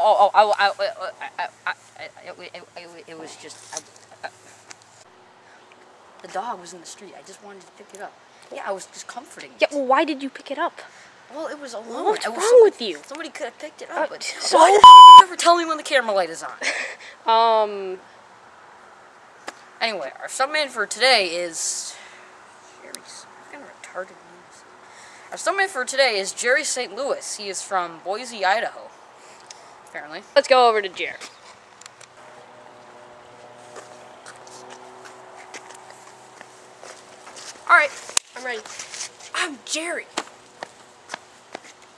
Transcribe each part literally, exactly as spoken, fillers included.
oh, oh, I, I, I, I, it was just, the dog was in the street. I just wanted to pick it up. Yeah, I was just comforting it. Yeah, well, why did you pick it up? Well, it was alone. What's wrong with you? Somebody could have picked it up, but so why the f ever tell me when the camera light is on? um. Anyway, our stuntman for today is Jerry's kind of retarded news. Our stuntman for today is Jerry Saint Louis. He is from Boise, Idaho. Apparently. Let's go over to Jerry. All right, I'm ready. I'm Jerry.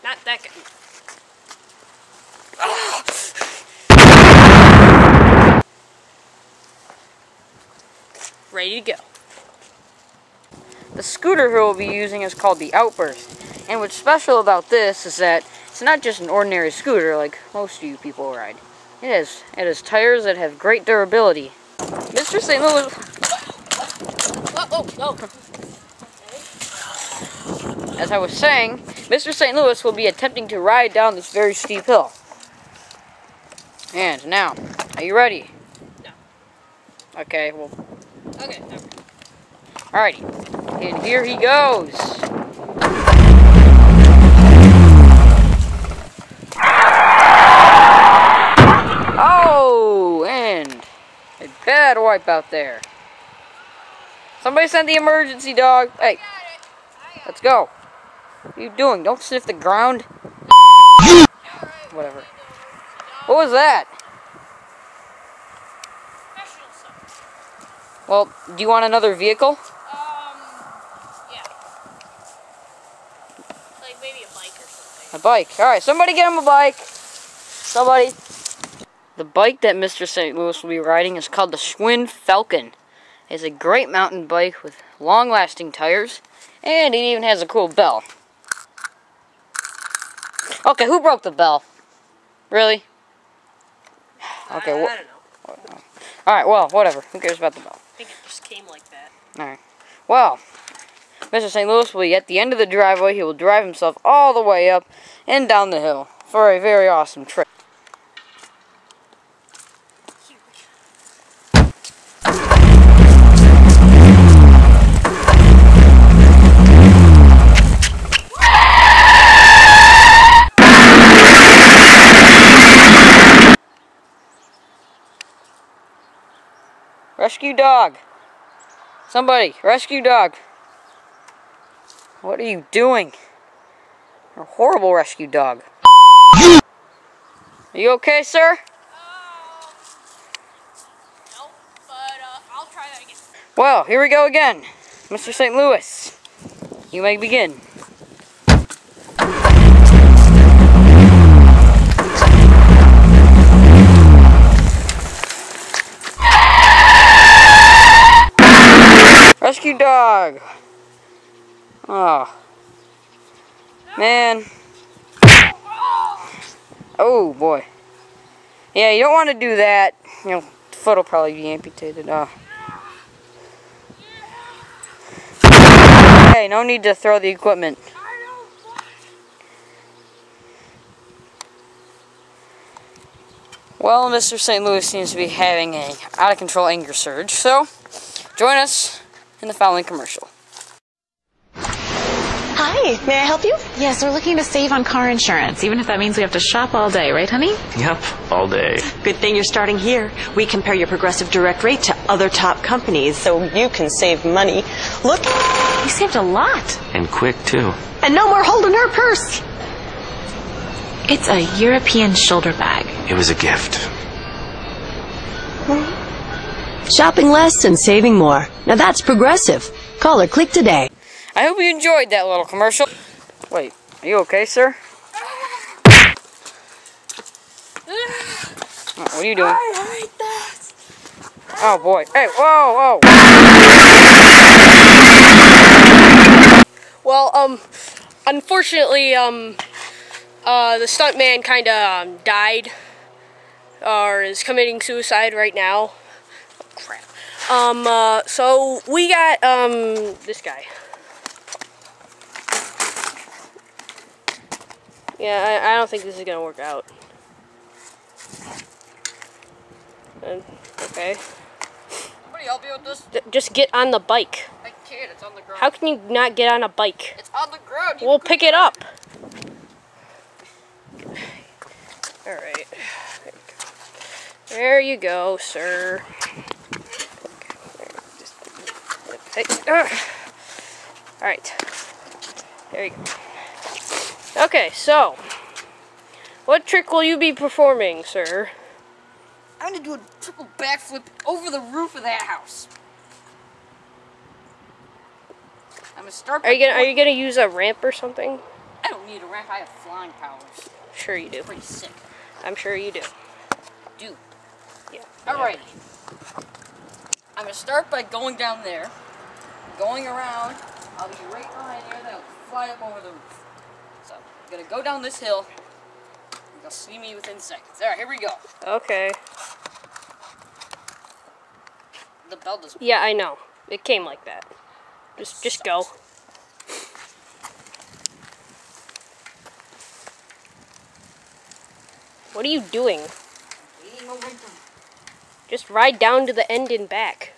Not that good. Oh. Ready to go. The scooter here we'll be using is called the Outburst. And what's special about this is that it's not just an ordinary scooter like most of you people ride. It has, it has tires that have great durability. Mister Saint Louis... Whoa, whoa, whoa. As I was saying, Mister Saint Louis will be attempting to ride down this very steep hill. And now, are you ready? No. Okay, well... Okay, okay. Alrighty. And here he goes! Oh! And a bad wipeout there. Somebody send the emergency dog. Hey, let's go. What are you doing? Don't sniff the ground. Whatever. What was that? Well, do you want another vehicle? Um, yeah. Like maybe a bike or something. A bike. Alright, somebody get him a bike. Somebody. The bike that Mister Saint Louis will be riding is called the Schwinn Falcon. It's a great mountain bike with long-lasting tires. And it even has a cool bell. Okay, who broke the bell? Really? Okay, I, I don't know. Alright, well, whatever. Who cares about the bell? I think it just came like that. Alright. Well, Mister Saint Louis will be at the end of the driveway. He will drive himself all the way up and down the hill for a very awesome trip. Rescue dog. Somebody, rescue dog. What are you doing? You're a horrible rescue dog. Are you okay, sir? Uh, no, but uh, I'll try that again. Well, here we go again. Mister Saint Louis, you may begin. Rescue dog. Oh. Man. Oh, boy. Yeah, you don't want to do that. You know, the foot will probably be amputated. Oh. Hey, no need to throw the equipment. Well, Mister Saint Louis seems to be having an out-of-control anger surge, so join us in the following commercial. Hi, may I help you? Yes, we're looking to save on car insurance, even if that means we have to shop all day, right, honey? Yep, all day. Good thing you're starting here. We compare your Progressive direct rate to other top companies, so you can save money. Look, you saved a lot. And quick, too. And no more holding her purse. It's a European shoulder bag. It was a gift. Hmm. Shopping less and saving more. Now that's Progressive. Call or click today. I hope you enjoyed that little commercial. Wait, are you okay, sir? Oh, what are you doing? I hate that. Oh, boy. Hey, whoa, whoa. Well, um, unfortunately, um, uh, the stuntman kind of um, died or is committing suicide right now. Crap. Um, uh, so we got, um, this guy. Yeah, I, I don't think this is gonna work out. And, okay. What do y'all do with this? D just get on the bike. I can't, it's on the ground. How can you not get on a bike? It's on the ground. You we'll pick it up. Alright. There you go, sir. Alright. There you go. Okay, so. What trick will you be performing, sir? I'm gonna do a triple backflip over the roof of that house. I'm gonna start. Are you gonna Are you gonna use a ramp or something? I don't need a ramp. I have flying powers. Sure you do. It's pretty sick. I'm sure you do. Do. Yeah. All yeah. right. I'm gonna start by going down there, going around. I'll be right behind you. That'll fly up over the roof. So I'm gonna go down this hill. You'll see me within seconds. Alright, here we go. Okay. The bell doesn't work. Yeah, I know. It came like that. Just just go. What are you doing? Just ride down to the end and back.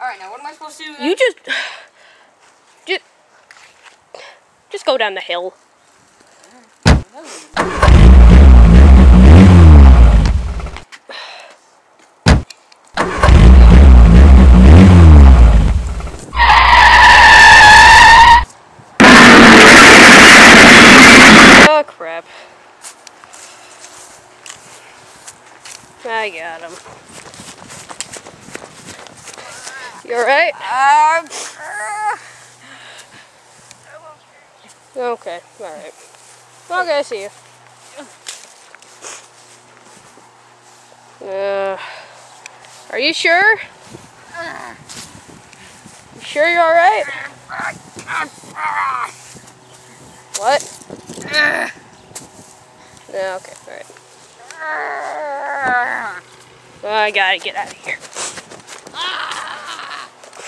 Alright, now what am I supposed to do? You just, just, just go down the hill. Oh crap! I got him. You alright? Um, uh, okay, alright. Okay, I see you. Uh, are you sure? You sure you're alright? What? Yeah, okay, alright. Well, I gotta get out of here.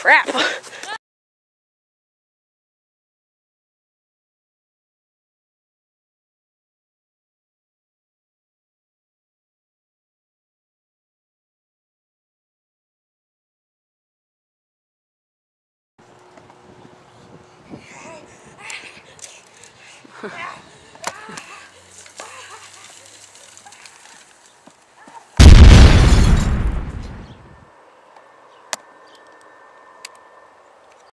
Crap.